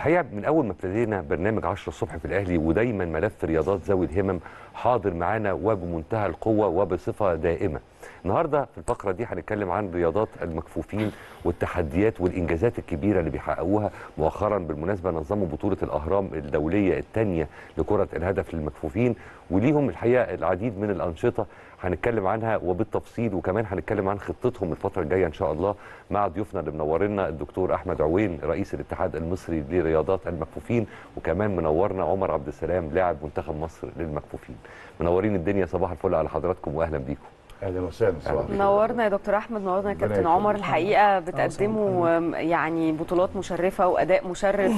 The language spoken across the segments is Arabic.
الحقيقه من اول ما ابتدينا برنامج 10 الصبح في الاهلي ودايما ملف رياضات ذوي الهمم حاضر معانا وبمنتهى القوه وبصفه دائمه. النهارده في الفقره دي هنتكلم عن رياضات المكفوفين والتحديات والانجازات الكبيره اللي بيحققوها مؤخرا. بالمناسبه نظموا بطوله الاهرام الدوليه الثانيه لكره الهدف للمكفوفين، وليهم الحقيقه العديد من الانشطه هنتكلم عنها وبالتفصيل، وكمان هنتكلم عن خطتهم الفتره الجايه ان شاء الله مع ضيوفنا اللي منورنا الدكتور احمد عوين رئيس الاتحاد المصري لرياضات المكفوفين، وكمان منورنا عمر عبد السلام لاعب منتخب مصر للمكفوفين. منورين الدنيا، صباح الفل على حضراتكم واهلا بيكم. اهلا وسهلا. نورنا يا دكتور احمد، نورنا يا كابتن عمر. الحقيقه بتقدموا يعني بطولات مشرفه واداء مشرف،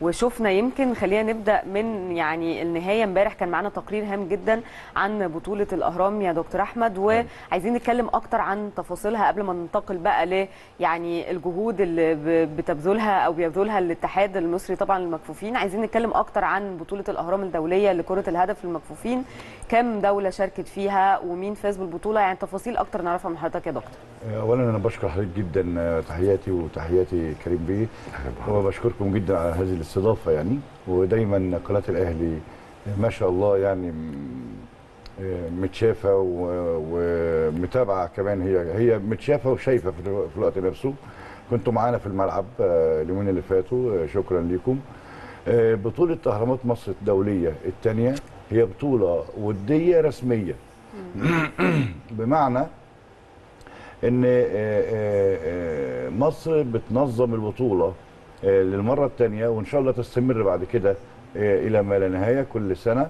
وشفنا يمكن خلينا نبدا من يعني النهايه. امبارح كان معانا تقرير هام جدا عن بطوله الاهرام يا دكتور احمد، وعايزين نتكلم اكتر عن تفاصيلها قبل ما ننتقل بقى ل يعني الجهود اللي بتبذلها او بيبذلها الاتحاد المصري طبعا للمكفوفين. عايزين نتكلم اكتر عن بطوله الاهرام الدوليه لكره الهدف للمكفوفين، كم دوله شاركت فيها ومين فاز البطوله، يعني تفاصيل اكتر نعرفها من حضرتك يا دكتور. اولا انا بشكر حضرتك جدا، تحياتي وتحياتي كريم بيه، وبشكركم جدا على هذه الاستضافه يعني. ودايما قناه الاهلي ما شاء الله يعني متشافه ومتابعه، كمان هي متشافه وشايفه في الوقت نفسه. كنتوا معانا في الملعب اليومين اللي فاتوا، شكرا ليكم. بطوله اهرامات مصر الدوليه الثانيه هي بطوله وديه رسميه بمعنى ان مصر بتنظم البطوله للمره الثانيه، وان شاء الله تستمر بعد كده الى ما لا نهايه كل سنه.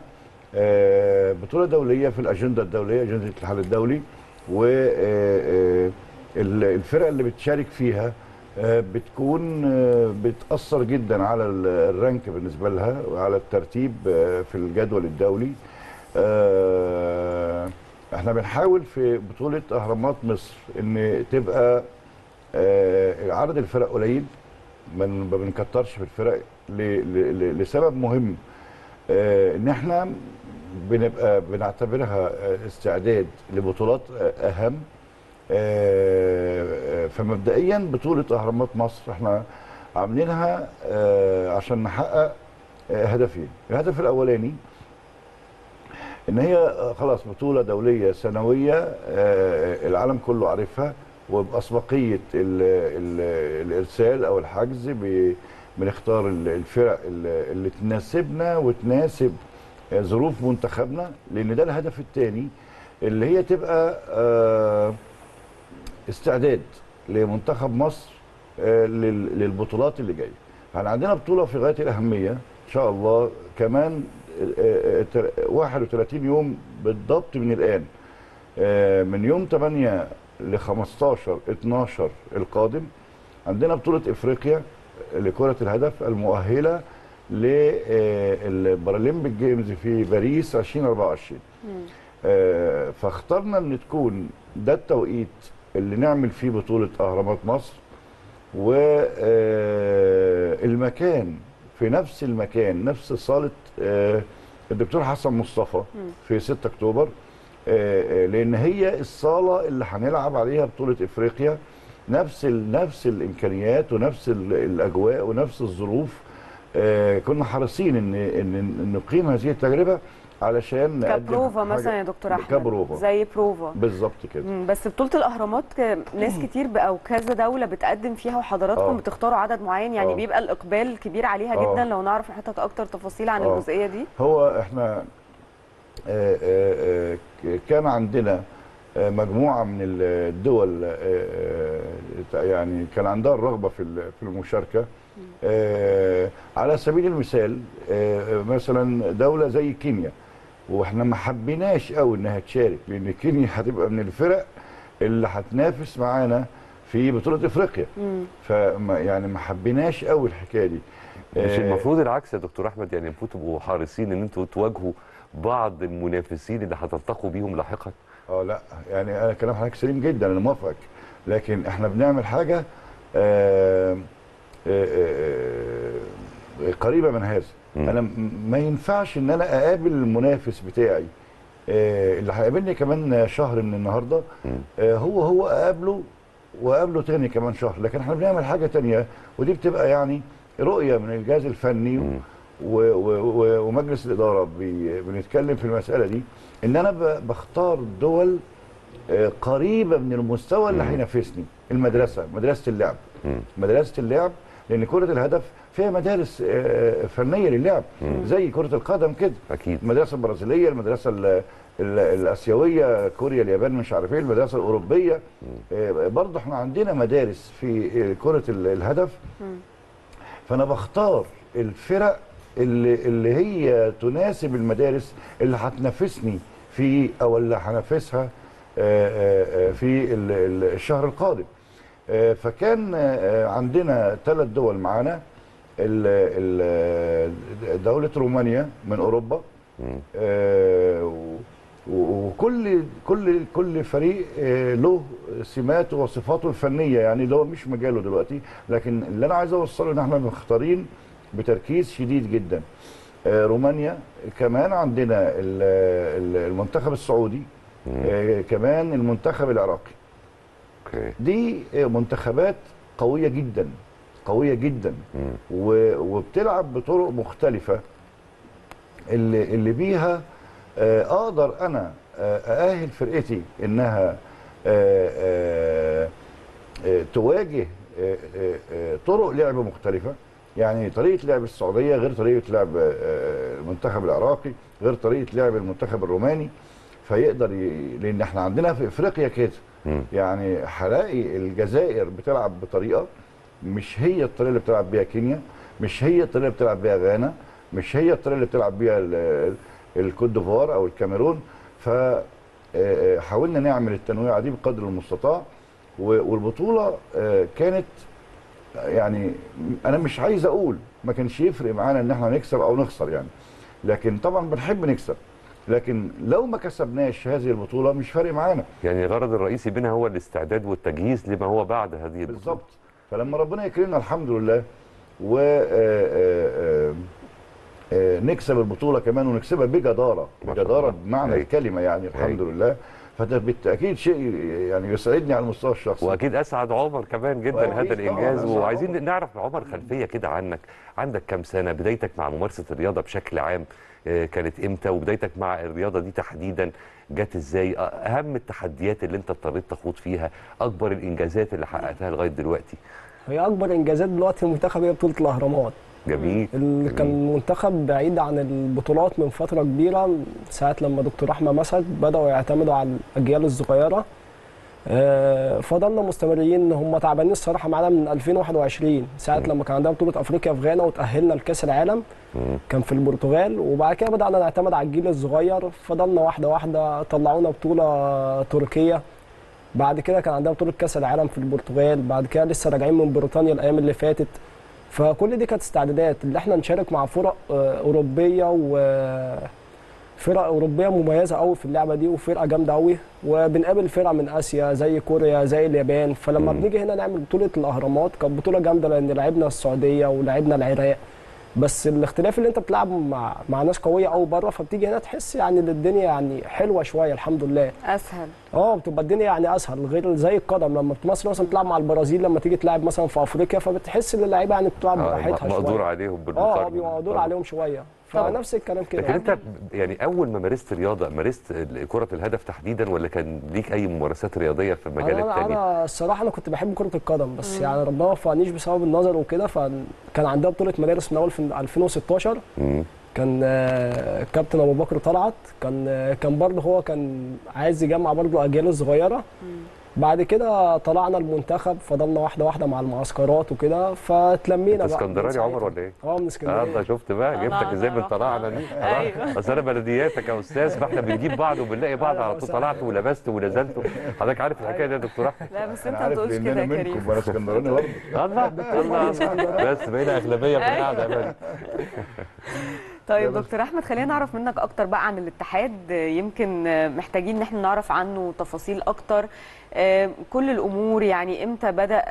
بطوله دوليه في الاجنده الدوليه، اجنده الاتحاد الدولي، والفرق اللي بتشارك فيها بتكون بتاثر جدا على الرانك بالنسبه لها وعلى الترتيب في الجدول الدولي. احنا بنحاول في بطولة اهرامات مصر ان تبقى عدد الفرق قليل، ما بنكترش في الفرق لسبب مهم، ان احنا بنبقى بنعتبرها استعداد لبطولات اهم. فمبدئيا بطولة اهرامات مصر احنا عاملينها عشان نحقق هدفين. الهدف الاولاني إن هي خلاص بطولة دولية سنوية العالم كله عارفها، وبأسبقية الإرسال أو الحجز بنختار الفرق اللي تناسبنا وتناسب ظروف منتخبنا، لأن ده الهدف الثاني اللي هي تبقى استعداد لمنتخب مصر للبطولات اللي جاية. عندنا بطولة في غاية الأهمية إن شاء الله كمان 31 يوم بالضبط من الآن، من يوم 8 ل 15/12 القادم عندنا بطولة افريقيا لكرة الهدف المؤهلة للبارالمبيك جيمز في باريس 2024. فاخترنا ان تكون ده التوقيت اللي نعمل فيه بطولة اهرامات مصر، والمكان في نفس المكان، نفس صالة الدكتور حسن مصطفى في 6 اكتوبر، لان هي الصالة اللي هنلعب عليها بطولة افريقيا. نفس الامكانيات ونفس الاجواء ونفس الظروف. كنا حريصين ان نقيم هذه التجربة علشان كبروفا مثلا يا دكتور احمد، كبروفا زي بروفا بالظبط كده. بس بطوله الاهرامات ناس كتير او كذا دوله بتقدم فيها، وحضراتكم بتختاروا عدد معين يعني بيبقى الاقبال كبير عليها جدا. لو نعرف حضرتك اكتر تفاصيل عن الجزئيه دي. هو احنا كان عندنا مجموعه من الدول يعني كان عندها الرغبه في المشاركه. على سبيل المثال مثلا دوله زي كينيا، واحنا ما حبيناش قوي انها تشارك، لان كينيا هتبقى من الفرق اللي هتنافس معانا في بطوله افريقيا. يعني ما حبيناش قوي الحكايه دي. مش المفروض العكس يا دكتور احمد؟ يعني المفروض تبقوا حريصين ان انتوا تواجهوا بعض المنافسين اللي هتلتقوا بيهم لاحقا. لا يعني انا كلام حضرتك سليم جدا، انا موافقك، لكن احنا بنعمل حاجه قريبه من هذا. انا ما ينفعش ان انا اقابل المنافس بتاعي اللي هيقابلني كمان شهر من النهارده، هو اقابله واقابله تاني كمان شهر. لكن احنا بنعمل حاجه تانيه، ودي بتبقى يعني رؤيه من الجهاز الفني ومجلس الاداره بنتكلم في المساله دي، ان انا بختار دول قريبه من المستوى اللي هينافسني. المدرسه، مدرسه اللعب، مدرسه اللعب، لان كره الهدف فيها مدارس فنيه للعب زي كره القدم كده. اكيد المدرسه البرازيليه، المدرسه الاسيويه، كوريا، اليابان، مش عارف ايه، المدرسه الاوروبيه، برضه احنا عندنا مدارس في كره الهدف. فانا بختار الفرق اللي هي تناسب المدارس اللي هتنافسني في او اللي هنافسها في الشهر القادم. فكان عندنا 3 دول معانا، دولة رومانيا من أوروبا، وكل فريق له سماته وصفاته الفنية، يعني اللي هو مش مجاله دلوقتي، لكن اللي أنا عايز أوصله إن إحنا مختارين بتركيز شديد جدا. رومانيا كمان عندنا، المنتخب السعودي كمان، المنتخب العراقي. دي منتخبات قوية جدا قوية جدا، وبتلعب بطرق مختلفة اللي بيها اقدر انا اأهل فرقتي انها تواجه طرق لعب مختلفة. يعني طريقة لعب السعودية غير طريقة لعب المنتخب العراقي، غير طريقة لعب المنتخب الروماني. فيقدر لان احنا عندنا في افريقيا كده، يعني هلاقي الجزائر بتلعب بطريقه مش هي الطريقه اللي بتلعب بيها كينيا، مش هي الطريقه اللي بتلعب بيها غانا، مش هي الطريقه اللي بتلعب بيها الكوت ديفوار او الكاميرون. فحاولنا نعمل التنويعه دي بقدر المستطاع. والبطوله كانت، يعني انا مش عايز اقول ما كانش يفرق معانا ان احنا نكسب او نخسر يعني، لكن طبعا بنحب نكسب، لكن لو ما كسبناش هذه البطولة مش فارق معانا. يعني الغرض الرئيسي بينها هو الاستعداد والتجهيز لما هو بعد هذه البطولة. بالظبط. فلما ربنا يكرمنا الحمد لله ونكسب البطولة كمان، ونكسبها بجدارة، بجدارة بمعنى الكلمة يعني، الحمد لله. فده بالتأكيد شيء يعني يسعدني على المستوى الشخصي، واكيد اسعد عمر كمان جدا هذا الانجاز. وعايزين نعرف عمر خلفية كده عنك، عندك كام سنة، بدايتك مع ممارسة الرياضة بشكل عام كانت امتى، وبدايتك مع الرياضه دي تحديدا جت ازاي، اهم التحديات اللي انت اضطريت تخوض فيها، اكبر الانجازات اللي حققتها لغايه دلوقتي. هي اكبر انجازات دلوقتي المنتخب هي بطوله الاهرامات. جميل. اللي كان المنتخب بعيد عن البطولات من فتره كبيره، ساعه لما دكتور احمد مسعد بداوا يعتمدوا على الاجيال الصغيره. فضلنا مستمرين، هم تعبانين الصراحه معانا من 2021، ساعه لما كان عندنا بطوله افريقيا في غانا وتاهلنا لكاس العالم، كان في البرتغال. وبعد كده بدانا نعتمد على الجيل الصغير، فضلنا واحده واحده، طلعونا بطوله تركيه، بعد كده كان عندنا بطوله كاس العالم في البرتغال، بعد كده لسه راجعين من بريطانيا الايام اللي فاتت. فكل دي كانت استعدادات اللي احنا نشارك مع فرق اوروبيه، فرق أوروبية مميزة قوي في اللعبة دي، وفرقة جامدة قوي، وبنقابل فرقة من آسيا زي كوريا، زي اليابان. فلما بنيجي هنا نعمل بطولة الأهرامات، كانت بطولة جامدة لأن لعبنا السعودية ولعبنا العراق. بس الاختلاف اللي أنت بتلعب مع ناس قوية قوي بره، فبتيجي هنا تحس يعني إن الدنيا يعني حلوة شوية الحمد لله، أسهل. بتبقى الدنيا يعني أسهل، غير زي القدم لما في مصر مثلا بتلعب مع البرازيل، لما تيجي تلعب مثلا في أفريقيا، فبتحس إن اللعيبة يعني بتلعب براحتها شوية، مقدور عليهم بالمقارنة. مقدور عليهم شوية. فنفس الكلام كده. لكن انت يعني اول ما مارست رياضه، مارست كره الهدف تحديدا، ولا كان ليك اي ممارسات رياضيه في مجالك تاني؟ انا الصراحه انا كنت بحب كره القدم، بس يعني ربنا ما وفقنيش بسبب النظر وكده. فكان عندها بطوله مدارس من اول في 2016، كان كابتن ابو بكر طلعت، كان برضه هو كان عايز يجمع برضه اجيال صغيره. بعد كده طلعنا المنتخب، فضلنا واحده واحده مع المعسكرات وكده، فتلمينا بقى. اسكندراني عمر ولا ايه؟ من اسكندريه. انت شفت بقى جبتك ازاي من طلعنا دي؟ ايوه، اصل انا بلدياتك يا استاذ، فاحنا بنجيب بعض وبنلاقي بعض على طول. طلعت ولبست ونزلت، حضرتك عارف الحكايه دي يا دكتور احمد. لا بس انت ما تقولش كده يا كريم، انا اسكندراني برضه. الله، بس بقينا اغلبيه في القعده يا باشا. طيب دكتور احمد، خلينا نعرف منك اكتر بقى عن الاتحاد، يمكن محتاجين ان احنا نعرف عنه تفاصيل اكتر، كل الامور، يعني امتى بدأ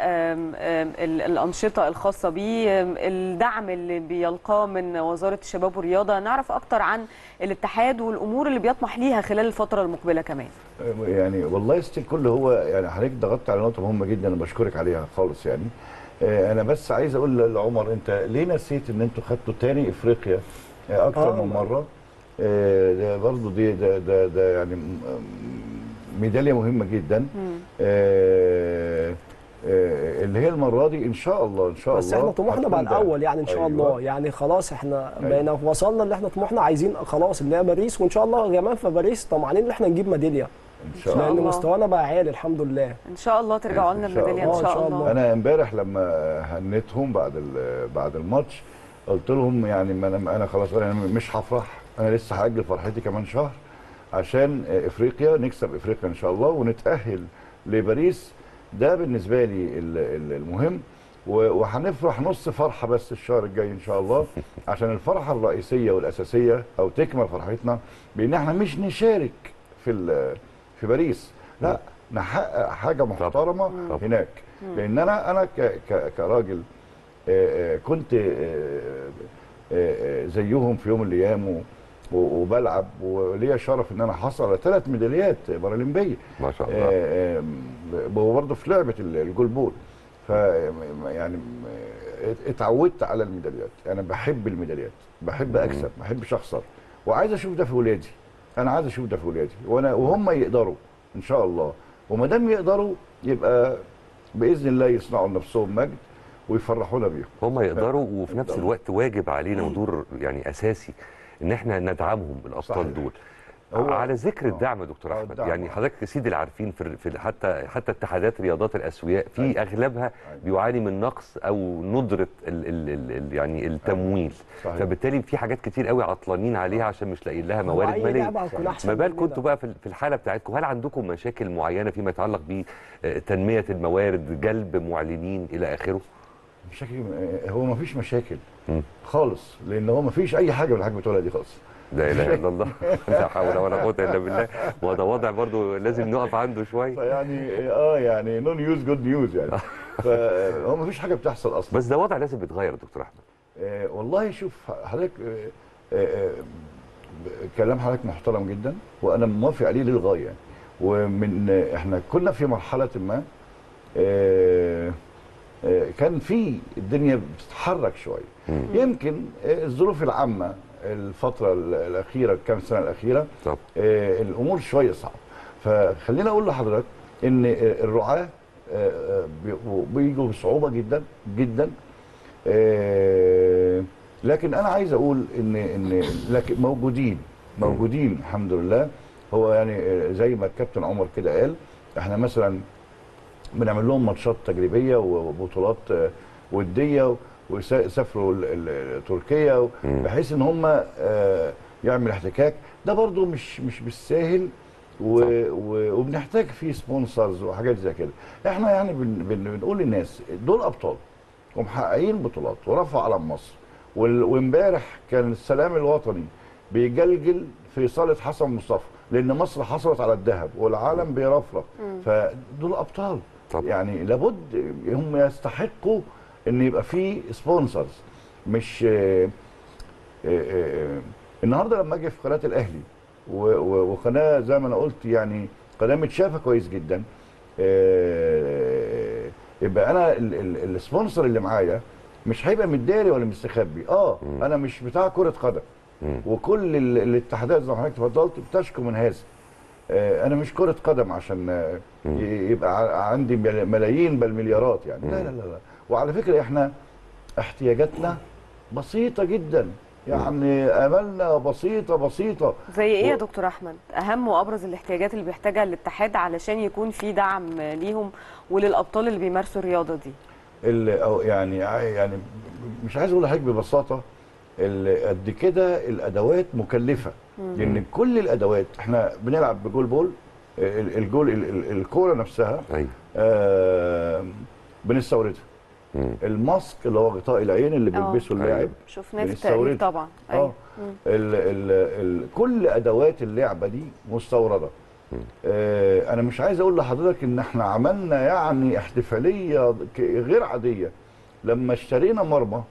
الانشطه الخاصه بيه، الدعم اللي بيلقاه من وزاره الشباب والرياضه، نعرف اكتر عن الاتحاد والامور اللي بيطمح ليها خلال الفتره المقبله كمان. يعني والله يستاهل كل هو يعني حضرتك ضغطت على نقطه مهمه جدا، انا بشكرك عليها خالص. يعني انا بس عايز اقول لعمر، انت ليه نسيت ان انتوا خدتوا تاني افريقيا اكتر من مره؟ برضه دي ده يعني ميداليه مهمه جدا اللي هي المره دي ان شاء الله. ان شاء الله بس احنا طموحنا بقى الاول يعني ان شاء الله، يعني خلاص احنا بقينا وصلنا اللي احنا طموحنا، عايزين خلاص اللي هي باريس، وان شاء الله يا جماعه في باريس طمعانين ان احنا نجيب ميداليه ان شاء الله، لان مستوانا بقى عالي الحمد لله. ان شاء الله ترجعوا لنا الميداليه ان شاء الله. انا امبارح لما هنيتهم بعد الماتش قلت لهم يعني انا خلاص انا مش هفرح، انا لسه هاجل فرحتي كمان شهر عشان افريقيا، نكسب افريقيا ان شاء الله ونتاهل لباريس. ده بالنسبه لي المهم، وهنفرح نص فرحه بس الشهر الجاي ان شاء الله، عشان الفرحه الرئيسيه والاساسيه او تكمل فرحتنا بان احنا مش نشارك في باريس، لا نحقق حاجه محترمه هناك. لان انا كراجل كنت زيهم في يوم من الايام وبلعب، وليا شرف ان انا حصل على 3 ميداليات بارالمبيه ما شاء الله، وبرضه في لعبه الجول بول. ف يعني اتعودت على الميداليات، انا بحب الميداليات، بحب اكسب، ما بحبش اخسر، وعايز اشوف ده في ولادي، انا عايز اشوف ده في ولادي وهم يقدروا ان شاء الله. وما دام يقدروا يبقى باذن الله يصنعوا لنفسهم مجد ويفرحونا بيهم. هم يقدروا، وفي نفس الوقت واجب علينا ودور يعني اساسي ان احنا ندعمهم بالابطال دول. على ذكر الدعم يا دكتور احمد، يعني حضرتك سيد العارفين في حتى اتحادات رياضات الاسوياء في اغلبها بيعاني من نقص او ندره يعني التمويل، فبالتالي في حاجات كتير قوي عطلانين عليها عشان مش لاقيين لها موارد ماليه. ما بالكم انتوا بقى في الحاله بتاعتكم، هل عندكم مشاكل معينه فيما يتعلق بتنميه الموارد، جلب معلنين الى اخره؟ مشاكل؟ هو ما فيش مشاكل خالص، لان هو ما فيش اي حاجه من الحاجه بتقولها دي خالص. لا اله الا الله، لا حول ولا قوه الا بالله. وده وضع برضه لازم نقف عنده شويه. فيعني يعني نو نيوز جود نيوز يعني، فهو ما فيش حاجه بتحصل اصلا. بس ده وضع لازم بيتغير يا دكتور احمد. والله شوف حضرتك، كلام حضرتك محترم جدا وانا موافق عليه للغايه يعني. ومن احنا كنا في مرحله ما كان في الدنيا بتتحرك شويه، يمكن الظروف العامه الفتره الاخيره الكام سنه الاخيره طب. الامور شويه صعبه، فخلينا اقول لحضرتك ان الرعاه بيجوا بصعوبه جدا جدا، لكن انا عايز اقول ان لكن موجودين الحمد لله. هو يعني زي ما الكابتن عمر كده قال، احنا مثلا بنعمل لهم ماتشات تجريبيه وبطولات وديه، وسافروا تركيا بحيث ان هم يعمل احتكاك. ده برضو مش بالساهل، وبنحتاج فيه سبونسرز وحاجات زي كده. احنا يعني بنقول للناس دول ابطال ومحققين بطولات ورفعوا علم مصر، وامبارح كان السلام الوطني بيجلجل في صاله حسن مصطفى، لان مصر حصلت على الذهب والعالم بيرفرف، فدول ابطال طب. يعني لابد هم يستحقوا ان يبقى في سبونسرز. مش النهارده لما اجي في قناه الاهلي وقناه زي ما انا قلت يعني قناه متشافه كويس جدا، يبقى انا السبونسر اللي معايا مش هيبقى متداري ولا مستخبي. انا مش بتاع كره قدم، وكل الاتحادات زي ما حضرتك اتفضلت بتشكو من هذا. انا مش كره قدم عشان يبقى عندي ملايين بل مليارات يعني، لا لا لا. وعلى فكره احنا احتياجاتنا بسيطه جدا يعني، املنا بسيطه بسيطه. زي ايه يا دكتور احمد اهم وابرز الاحتياجات اللي بيحتاجها الاتحاد علشان يكون في دعم ليهم وللابطال اللي بيمارسوا الرياضه دي؟ يعني مش عايز اقول لحضرتك ببساطه قد كده الادوات مكلفه، لان كل الادوات احنا بنلعب بجول بول، الجول الكوره نفسها بنستوردها، الماسك اللي هو غطاء العين اللي بيلبسه اللاعب شفناه في التقرير طبعا. كل ادوات اللعبه دي مستورده. انا مش عايز اقول لحضرتك ان احنا عملنا يعني احتفاليه غير عاديه لما اشترينا مرمى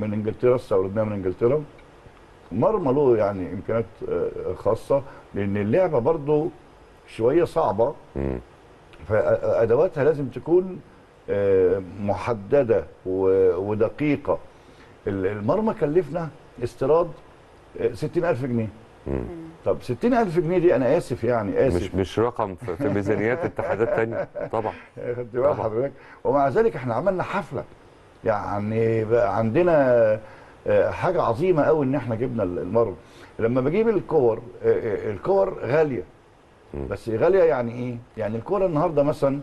من انجلترا، استوردناه من انجلترا، مرمى له يعني امكانيات خاصه، لان اللعبه برضو شويه صعبه، فادواتها لازم تكون محدده ودقيقه. المرمى كلفنا استيراد 60,000 جنيه. طب 60,000 جنيه دي انا اسف يعني اسف مش رقم في ميزانيات اتحادات ثانيه طبعا. خدت بالك حضرتك؟ ومع ذلك احنا عملنا حفله، يعني بقى عندنا حاجه عظيمه قوي ان احنا جبنا المرمى. لما بجيب الكور غاليه. بس غاليه يعني ايه؟ يعني الكوره النهارده مثلا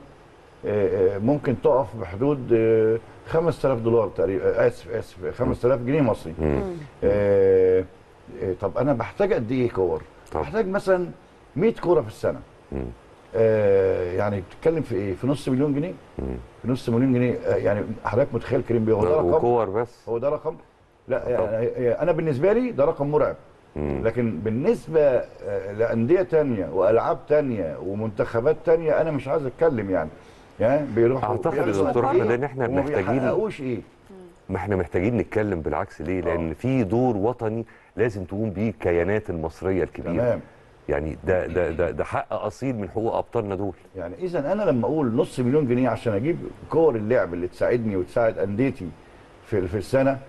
ممكن تقف بحدود 5000 دولار تقريبا، اسف 5000 جنيه مصري. طب انا بحتاج قد ايه كور؟ بحتاج مثلا 100 كوره في السنه. يعني بتتكلم في ايه؟ في نص مليون جنيه. في نص مليون جنيه يعني حضرتك متخيل كريم بيه؟ هو ده رقم كور بس؟ هو ده رقم؟ لا يعني انا بالنسبه لي ده رقم مرعب. لكن بالنسبه لانديه ثانيه والعاب ثانيه ومنتخبات ثانيه انا مش عايز اتكلم يعني بيروحوا. اعتقد يا دكتور احمد ان احنا محتاجين ما احنا محتاجين نتكلم بالعكس ليه؟ لان في دور وطني لازم تقوم بيه الكيانات المصريه الكبيره. تمام. يعني ده حق اصيل من حقوق ابطالنا دول. يعني اذا انا لما اقول نص مليون جنيه عشان اجيب كور اللعب اللي تساعدني وتساعد انديتي في السنه،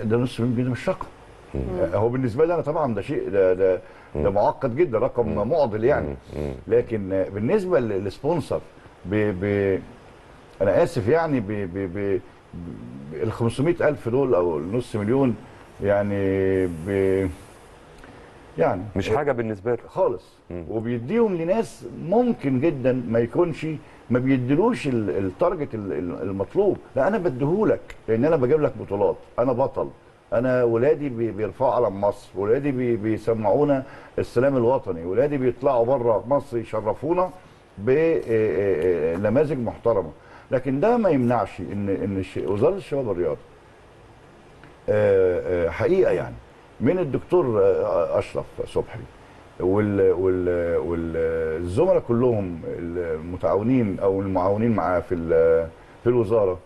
ده نص مليون جنيه مش رقم. هو بالنسبه لي انا طبعا ده شيء ده معقد جدا، رقم معضل يعني. لكن بالنسبه للسبونسر انا اسف يعني ال 500,000 دول او النص مليون يعني يعني مش حاجه بالنسبه له خالص. وبيديهم لناس ممكن جدا ما يكونش ما بيديلوش التارجت المطلوب. لا انا بديهولك لان انا بجيب لك بطولات، انا بطل، انا ولادي بيرفعوا علم مصر، ولادي بيسمعونا السلام الوطني، ولادي بيطلعوا بره مصر يشرفونا بنماذج محترمه. لكن ده ما يمنعش ان وزاره الشباب والرياضه حقيقه يعني من الدكتور اشرف صبحي والزملاء كلهم المتعاونين او المعاونين معاه في الوزاره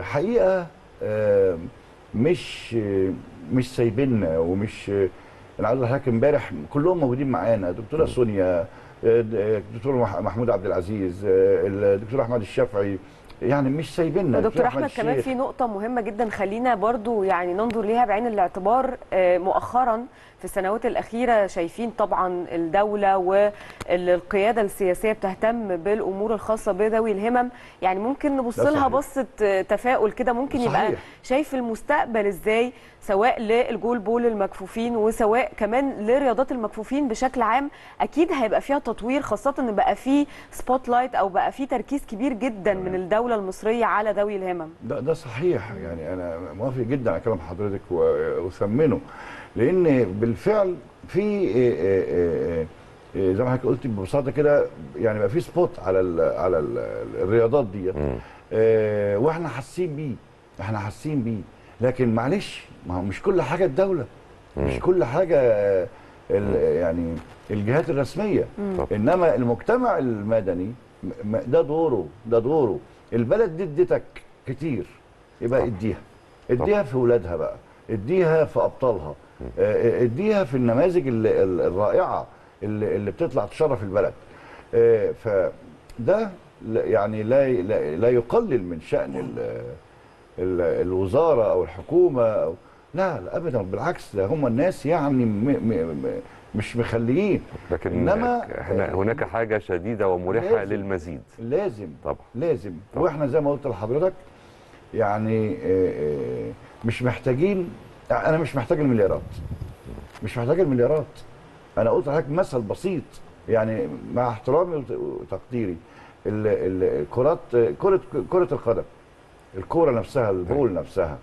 حقيقه مش سايبيننا. ومش انا عايز اقول لك امبارح كلهم موجودين معانا، دكتوره سونيا، الدكتور محمود عبد العزيز، الدكتور احمد الشافعي، يعني مش سايبيننا. دكتور احمد كمان في نقطه مهمه جدا خلينا برضو يعني ننظر ليها بعين الاعتبار. مؤخرا في السنوات الاخيره شايفين طبعا الدوله والقياده السياسيه بتهتم بالامور الخاصه بذوي الهمم، يعني ممكن نبص لها بصه تفاؤل كده. ممكن يبقى شايف المستقبل ازاي سواء للجول بول المكفوفين وسواء كمان لرياضات المكفوفين بشكل عام؟ اكيد هيبقى فيها تطوير، خاصه ان بقى في سبوت لايت او بقى في تركيز كبير جدا من الدوله المصريه على ذوي الهمم. ده صحيح يعني انا موافق جدا على كلام حضرتك واثمنه، لان بالفعل في زي ما حضرتك قلت ببساطه كده يعني بقى في سبوت على الرياضات ديت واحنا حاسين بيه لكن معلش ما هو مش كل حاجه الدوله، مش كل حاجه يعني الجهات الرسميه، انما المجتمع المدني ده دوره البلد دي اديتك كتير يبقى اديها في ولادها بقى، اديها في ابطالها، اديها في النماذج الرائعه اللي بتطلع تشرف البلد. فده يعني لا يقلل من شأن الوزاره او الحكومه أو لا ابدا، بالعكس ده هم الناس يعني مش مخليين. لكن انما احنا هناك حاجه شديده ومريحه للمزيد لازم طبعا واحنا زي ما قلت لحضرتك يعني مش محتاجين، انا مش محتاج المليارات، انا قلت لحضرتك مثل بسيط يعني مع احترامي وتقديري كره القدم، الكوره نفسها، البول نفسها،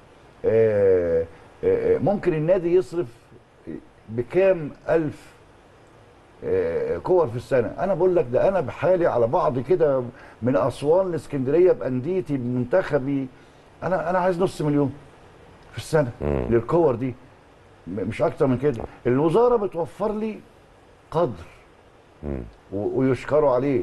ممكن النادي يصرف بكام ألف كور في السنة. أنا بقول لك ده أنا بحالي على بعض كده من أسوان لإسكندرية بأنديتي بمنتخبي، أنا عايز نص مليون في السنة للكور دي، مش أكتر من كده. الوزارة بتوفر لي قدر ويشكروا عليه،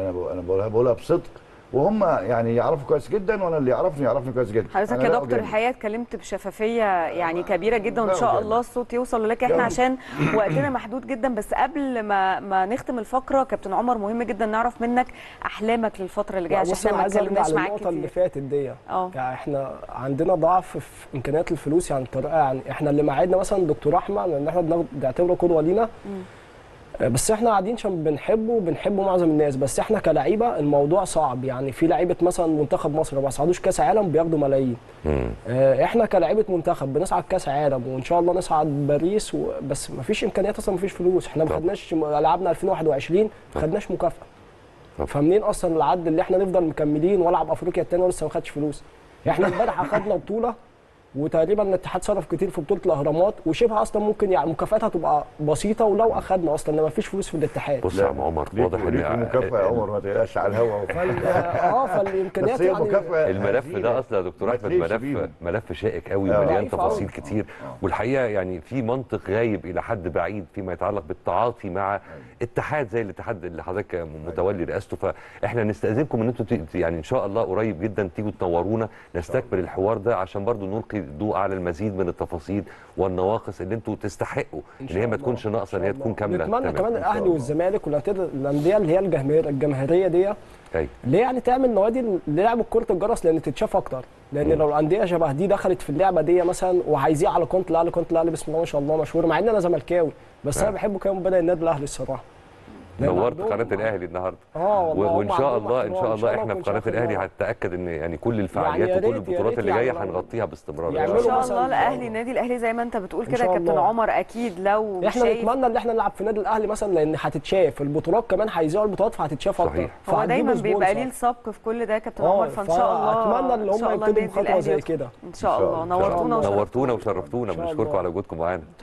أنا بقولها بصدق، وهم يعني يعرفوا كويس جدا، وانا اللي يعرفني كويس جدا. حضرتك يا دكتور الحقيقه اتكلمت بشفافيه يعني كبيره جدا، وان شاء الله الصوت يوصل لك. احنا عشان وقتنا محدود جدا، بس قبل ما نختم الفقره كابتن عمر مهم جدا نعرف منك احلامك للفتره اللي جايه، عشان احنا ما اتكلمناش معاك كتير. النقطه اللي فاتت دي يعني احنا عندنا ضعف في امكانيات الفلوس، يعني بطريقه يعني احنا اللي معادنا مثلا دكتور احمد ان احنا بنعتبره قدوه لينا، بس احنا قاعدين عشان بنحبه معظم الناس، بس احنا كلاعيبه الموضوع صعب. يعني في لعيبه مثلا منتخب مصر ما صعدوش كاس عالم بياخدوا ملايين، احنا كلاعيبه منتخب بنصعد كاس عالم وان شاء الله نصعد باريس بس ما فيش امكانيات اصلا، ما فيش فلوس. احنا ما خدناش لعبنا 2021 ما خدناش مكافاه، فمنين اصلا العد اللي احنا نفضل مكملين والعب افريقيا الثانيه ولسه ما خدش فلوس. احنا امبارح خدنا بطوله وتقريبا الاتحاد صرف كتير في بطوله الاهرامات وشبه اصلا ممكن يعني مكافاتها تبقى بسيطه، ولو اخذنا اصلا لما فيش فلوس في الاتحاد. بص يا عم عمر واضح ان المكافاه يا عمر ما تقلقش على الهوا فالامكانيات يعني الملف ده اصلا يا دكتور احمد ملف شائك قوي ومليان تفاصيل كتير، والحقيقه يعني في منطق غايب الى حد بعيد فيما يتعلق بالتعاطي مع اتحاد زي الاتحاد اللي حضرتك متولي رئاسته. فاحنا نستاذنكم ان انتم يعني ان شاء الله قريب جدا تيجوا تنورونا نستكمل الحوار ده، عشان برضه نلقي الضوء على المزيد من التفاصيل والنواقص اللي انتوا تستحقوا ان هي ما تكونش ناقصه، ان هي تكون كامله. نتمنى كمان الاهلي والزمالك والانديه اللي هي الجماهيريه دي ليه يعني تعمل نوادي للعب كره الجرس، لان تتشاف اكتر، لان لو الانديه شبه دي دخلت في اللعبه دي مثلا وعايزين على كونت الاهلي بسم الله ما شاء الله مشهور، مع ان انا زملكاوي بس انا بحبه كمان بدأ النادي الاهلي الصراحه. نورت قناه الاهلي النهارده وان شاء الله احنا في قناه الاهلي هنتاكد ان يعني كل الفعاليات يعني وكل البطولات اللي جايه هنغطيها باستمرار يعني ان شاء الله. الاهلي النادي الاهلي زي ما انت بتقول كده يا كابتن عمر، اكيد لو احنا نتمنى ان احنا نلعب في النادي الاهلي مثلا، لان هتتشاف البطولات كمان هيذيعوا البطولات فهتتشاف اكتر. هو دايما بيبقى ليه السبق في كل ده يا كابتن عمر، فان شاء الله اتمنى ان هم يبتدوا بخطوه زي كده ان شاء الله. نورتونا وشرفتونا، بنشكركم على وجودكم معانا.